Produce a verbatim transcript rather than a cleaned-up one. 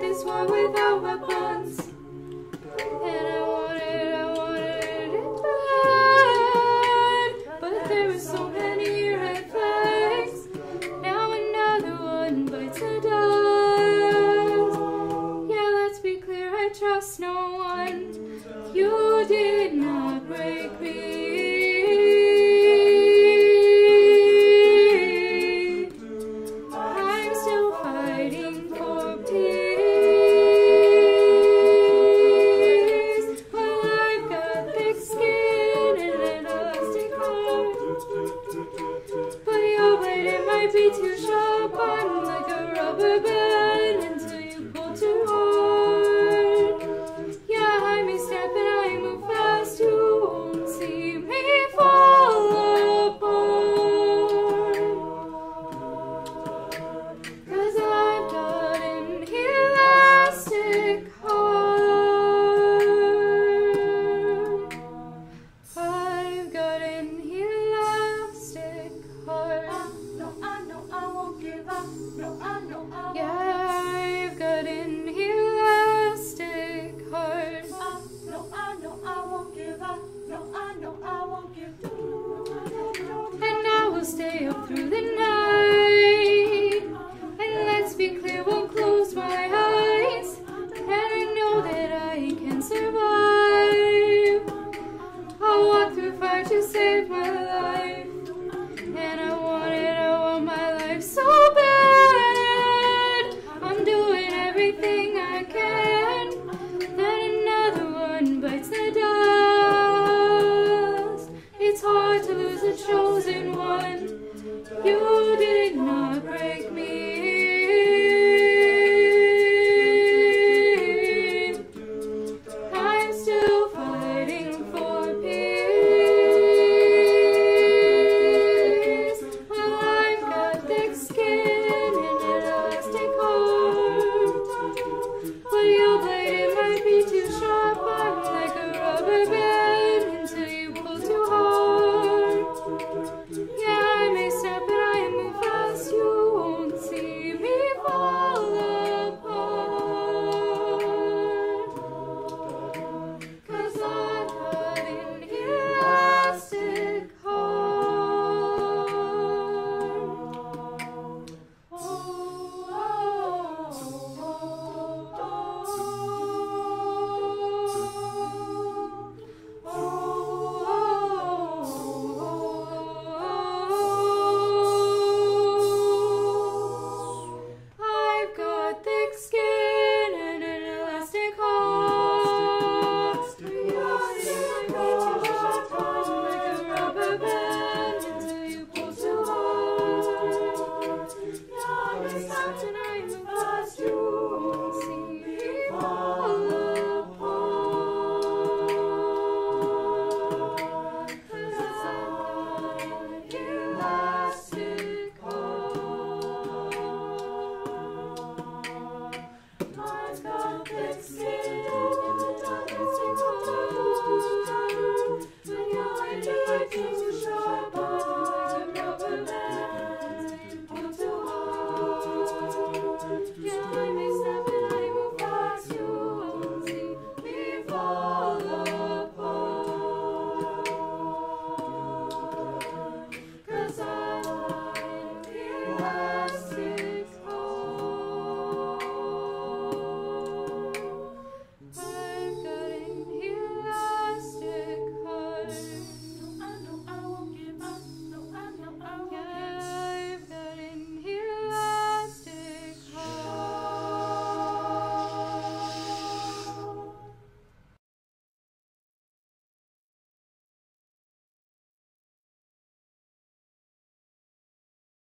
This war with our weapons, and I wanted, I wanted it bad, but there were so many red flags. Now another one bites the dust. Yeah, let's be clear, I trust no one. You did not break me. I'm still fighting for peace. But your blade, it might be too sharp. I'm like a rubber band.